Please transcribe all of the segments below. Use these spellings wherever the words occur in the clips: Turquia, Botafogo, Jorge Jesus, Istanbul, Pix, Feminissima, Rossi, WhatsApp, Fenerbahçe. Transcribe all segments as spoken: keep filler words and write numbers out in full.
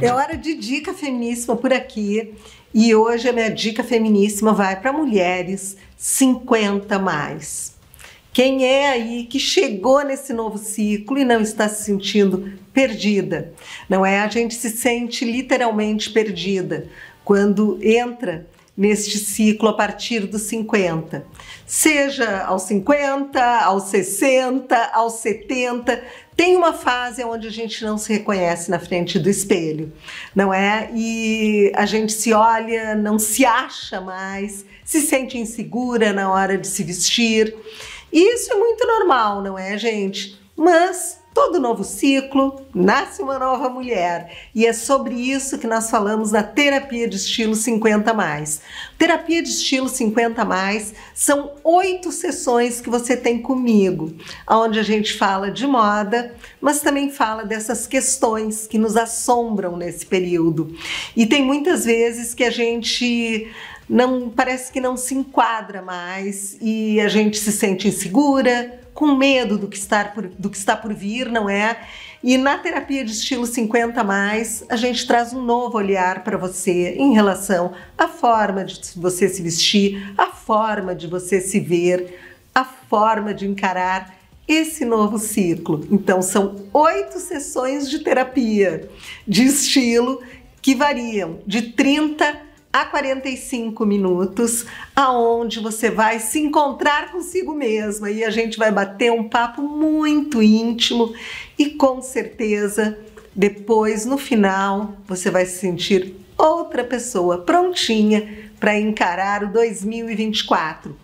É hora de dica feminíssima por aqui, e hoje a minha dica feminíssima vai para mulheres cinquenta mais. Quem é aí que chegou nesse novo ciclo e não está se sentindo perdida? Não é? A gente se sente literalmente perdida quando entra neste ciclo a partir dos cinquenta. Seja aos cinquenta, aos sessenta, aos setenta, tem uma fase onde a gente não se reconhece na frente do espelho, não é? E a gente se olha, não se acha mais, se sente insegura na hora de se vestir. Isso é muito normal, não é, gente? Mas todo novo ciclo, nasce uma nova mulher. E é sobre isso que nós falamos na Terapia de Estilo cinquenta mais. Terapia de Estilo cinquenta mais são oito sessões que você tem comigo, onde a gente fala de moda, mas também fala dessas questões que nos assombram nesse período. E tem muitas vezes que a gente... Não, parece que não se enquadra mais e a gente se sente insegura, com medo do que, estar por, do que está por vir, não é? E na Terapia de Estilo cinquenta mais, a gente traz um novo olhar para você em relação à forma de você se vestir, à forma de você se ver, à forma de encarar esse novo ciclo. Então são oito sessões de terapia de estilo que variam de trinta a quarenta e cinco minutos, aonde você vai se encontrar consigo mesma e a gente vai bater um papo muito íntimo e com certeza depois no final você vai se sentir outra pessoa prontinha para encarar o dois mil e vinte e quatro.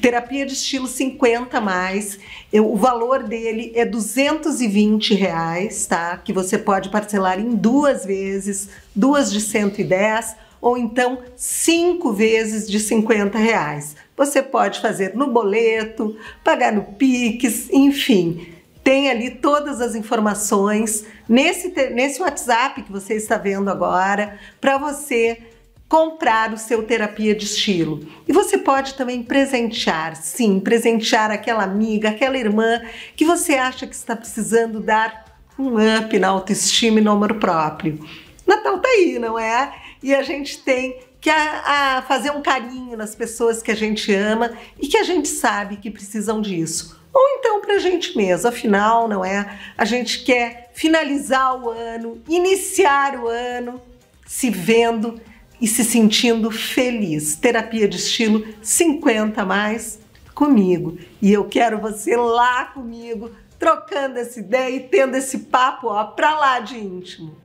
Terapia de Estilo cinquenta mais, eu, o valor dele é duzentos e vinte reais, tá? Que você pode parcelar em duas vezes, duas de cento e dez ou então cinco vezes de cinquenta reais. Você pode fazer no boleto, pagar no Pix, enfim. Tem ali todas as informações nesse, nesse WhatsApp que você está vendo agora, para você comprar o seu Terapia de Estilo. E você pode também presentear, sim, presentear aquela amiga, aquela irmã que você acha que está precisando dar um up na autoestima e no amor próprio. Natal tá aí, não é? E a gente tem que a, a fazer um carinho nas pessoas que a gente ama e que a gente sabe que precisam disso. Ou então pra gente mesmo, afinal, não é? A gente quer finalizar o ano, iniciar o ano se vendo e se sentindo feliz. Terapia de Estilo cinquenta mais comigo. E eu quero você lá comigo, trocando essa ideia e tendo esse papo ó, pra lá de íntimo.